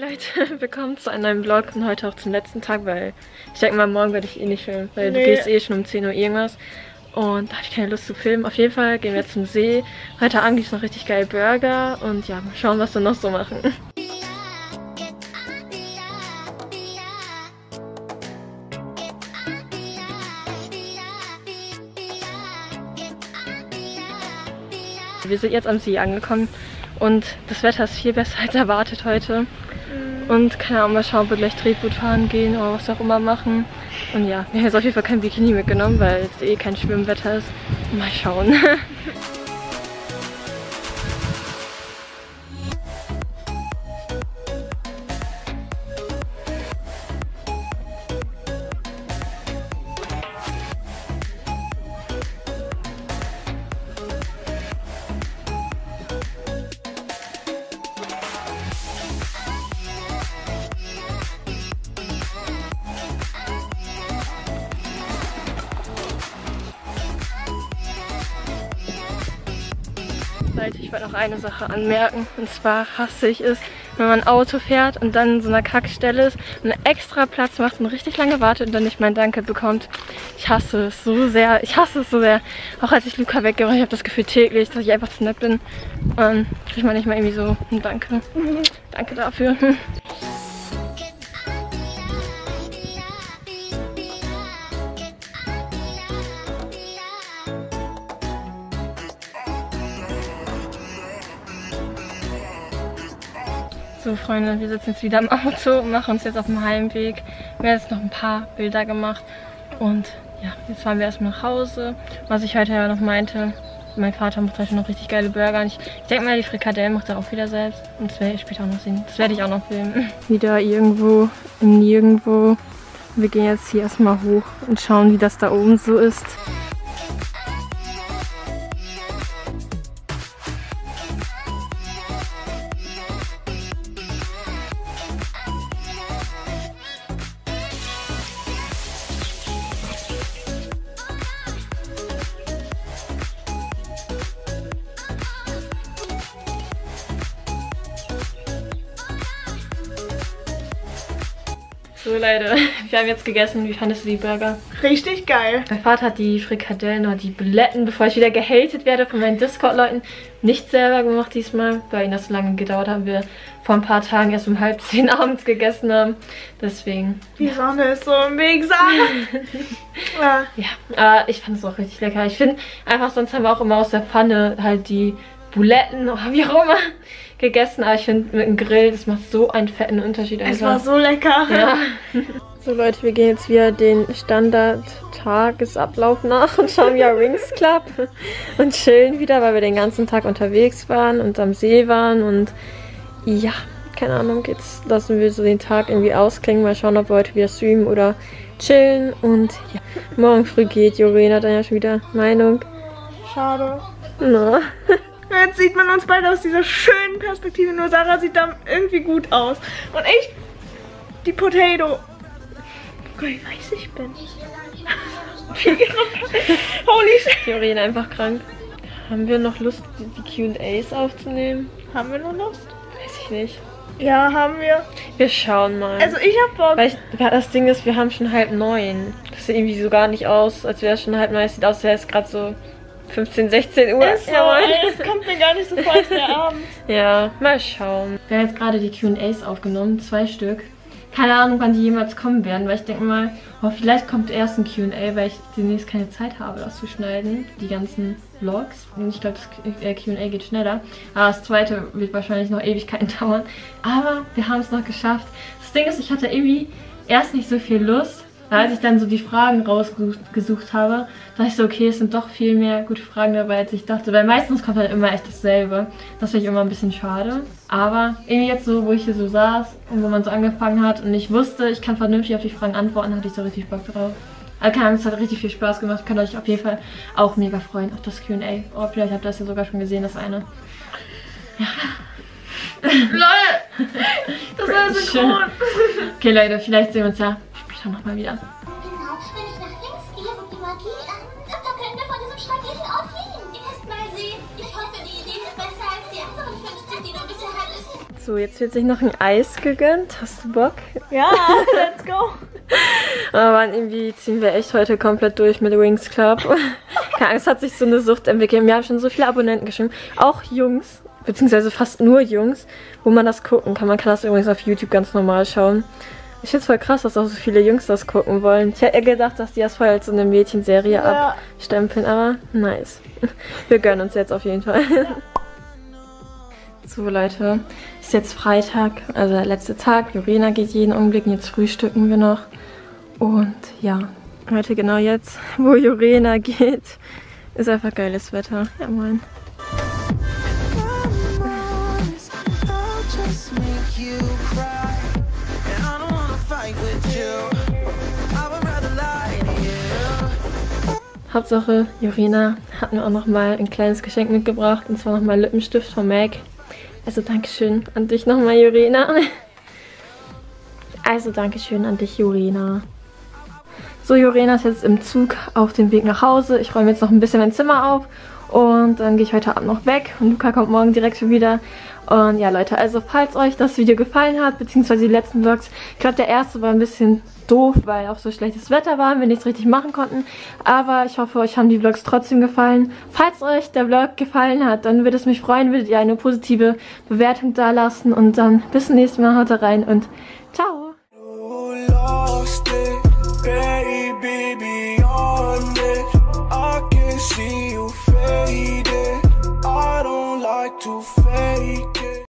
Hi Leute, willkommen zu einem neuen Vlog und heute auch zum letzten Tag, weil ich denke mal, morgen werde ich eh nicht filmen, weil du gehst eh schon um 10 Uhr irgendwas und da habe ich keine Lust zu filmen. Auf jeden Fall gehen wir jetzt zum See. Heute Abend gibt es noch richtig geile Burger und ja, mal schauen, was wir noch so machen. Wir sind jetzt am See angekommen. Und das Wetter ist viel besser als erwartet heute. Und keine Ahnung, mal schauen, wir gleich Tretboot fahren gehen oder was auch immer machen. Und ja, wir haben jetzt auf jeden Fall kein Bikini mitgenommen, weil es eh kein Schwimmwetter ist. Mal schauen. Ich wollte noch eine Sache anmerken, und zwar hasse ich es, wenn man ein Auto fährt und dann in so einer Kackstelle ist und einen extra Platz macht und richtig lange wartet und dann nicht mein Danke bekommt. Ich hasse es so sehr, Auch als ich Luca weggeräumt habe, ich habe das Gefühl täglich, dass ich einfach zu nett bin. Und kriege man nicht mal irgendwie so ein Danke. Danke dafür. So Freunde, wir sitzen jetzt wieder im Auto und machen uns jetzt auf dem Heimweg. Wir haben jetzt noch ein paar Bilder gemacht und ja, jetzt fahren wir erstmal nach Hause. Was ich heute ja noch meinte, mein Vater macht heute noch richtig geile Burger. Und ich denke mal, die Frikadellen macht er auch wieder selbst. Und das werde ich später auch noch sehen. Das werde ich auch noch filmen. Wieder irgendwo im Nirgendwo. Wir gehen jetzt hier erstmal hoch und schauen, wie das da oben so ist. So Leute, wir haben jetzt gegessen. Wie fandest du die Burger? Richtig geil. Mein Vater hat die Frikadellen oder die Buletten, bevor ich wieder gehatet werde von meinen Discord-Leuten, nicht selber gemacht diesmal, weil ihnen das so lange gedauert hat. Wir vor ein paar Tagen erst um 9:30 abends gegessen haben. Deswegen. Die Sonne ist so wegsam. Ja. Ja, aber ich fand es auch richtig lecker. Ich finde einfach, sonst haben wir auch immer aus der Pfanne halt die Buletten oder wie auch immer gegessen, aber ich finde mit dem Grill, das macht so einen fetten Unterschied. Es war so lecker. Ja. So Leute, wir gehen jetzt wieder den Standard-Tagesablauf nach und schauen wieder Wings Club und chillen wieder, weil wir den ganzen Tag unterwegs waren und am See waren und ja, keine Ahnung, jetzt lassen wir so den Tag irgendwie ausklingen, mal schauen, ob wir heute wieder streamen oder chillen und ja, morgen früh geht Jorena dann ja schon wieder. Meinung? Schade. Na? Jetzt sieht man uns beide aus dieser schönen Perspektive. Nur Sarah sieht da irgendwie gut aus. Und ich, die Potato. Guck mal, wie weiß ich bin. Holy shit. Die Jorena einfach krank. Haben wir noch Lust, die Q&As aufzunehmen? Haben wir noch Lust? Weiß ich nicht. Ja, haben wir. Wir schauen mal. Also ich hab Bock. Weil das Ding ist, wir haben schon 9:30. Das sieht irgendwie so gar nicht aus, als wäre es schon 9:30. Es sieht aus, als wäre es gerade so 15, 16 Uhr. Ist so, ey, das kommt mir gar nicht so vor als der Abend. Ja, mal schauen. Wir haben jetzt gerade die Q&As aufgenommen, 2 Stück. Keine Ahnung, wann die jemals kommen werden, weil ich denke mal, oh, vielleicht kommt erst ein Q&A, weil ich demnächst keine Zeit habe, das zu schneiden, die ganzen Vlogs. Und ich glaube, das Q&A geht schneller. Aber das zweite wird wahrscheinlich noch Ewigkeiten dauern. Aber wir haben es noch geschafft. Das Ding ist, ich hatte irgendwie erst nicht so viel Lust. Als ich dann so die Fragen rausgesucht habe, dachte ich so, okay, es sind doch viel mehr gute Fragen dabei, als ich dachte. Weil meistens kommt halt immer echt dasselbe. Das finde ich immer ein bisschen schade. Aber irgendwie jetzt so, wo ich hier so saß und wo man so angefangen hat und ich wusste, ich kann vernünftig auf die Fragen antworten, hatte ich so richtig Bock drauf. Also keine Ahnung, es hat richtig viel Spaß gemacht. Könnt euch auf jeden Fall auch mega freuen auf das Q&A. Oh, vielleicht habt ihr das ja sogar schon gesehen, das eine. Ja. Leute! Das war so schön. Okay, Leute, vielleicht sehen wir uns ja nochmal wieder. Genau, wenn ich nach links gehe, wird die Magie an. Da können wir von diesem schrecklichen Ort fliehen. Ihr müsst mal sehen. Ich hoffe, die Idee ist besser als die anderen 50, die du bisher hattest. So, jetzt wird sich noch ein Eis gegönnt. Hast du Bock? Ja, let's go! Aber Mann, irgendwie ziehen wir echt heute komplett durch mit Wings Club. Keine Angst, hat sich so eine Sucht entwickelt. Wir haben schon so viele Abonnenten geschrieben, auch Jungs, beziehungsweise fast nur Jungs, wo man das gucken kann. Man kann das übrigens auf YouTube ganz normal schauen. Ich finde es voll krass, dass auch so viele Jungs das gucken wollen. Ich hätte eher gedacht, dass die das vorher als so eine Mädchenserie abstempeln, aber nice. Wir gönnen uns jetzt auf jeden Fall. Ja. So Leute, ist jetzt Freitag, also der letzte Tag. Jorena geht jeden Augenblick, jetzt frühstücken wir noch. Und ja, heute genau jetzt, wo Jorena geht, ist einfach geiles Wetter. Ja, moin. Hauptsache, Jorena hat mir auch nochmal ein kleines Geschenk mitgebracht, und zwar nochmal Lippenstift von MAC. Also Dankeschön an dich nochmal, Jorena. Also Dankeschön an dich, Jorena. So, Jorena ist jetzt im Zug auf dem Weg nach Hause. Ich räume jetzt noch ein bisschen mein Zimmer auf und dann gehe ich heute Abend noch weg. Und Luca kommt morgen direkt schon wieder. Und ja, Leute, also falls euch das Video gefallen hat, beziehungsweise die letzten Vlogs, ich glaube, der erste war ein bisschen doof, weil auch so schlechtes Wetter war und wir nichts richtig machen konnten. Aber ich hoffe, euch haben die Vlogs trotzdem gefallen. Falls euch der Vlog gefallen hat, dann würde es mich freuen, würdet ihr eine positive Bewertung da lassen. Und dann bis zum nächsten Mal, haut rein und ciao! I can't see you faded. I don't like to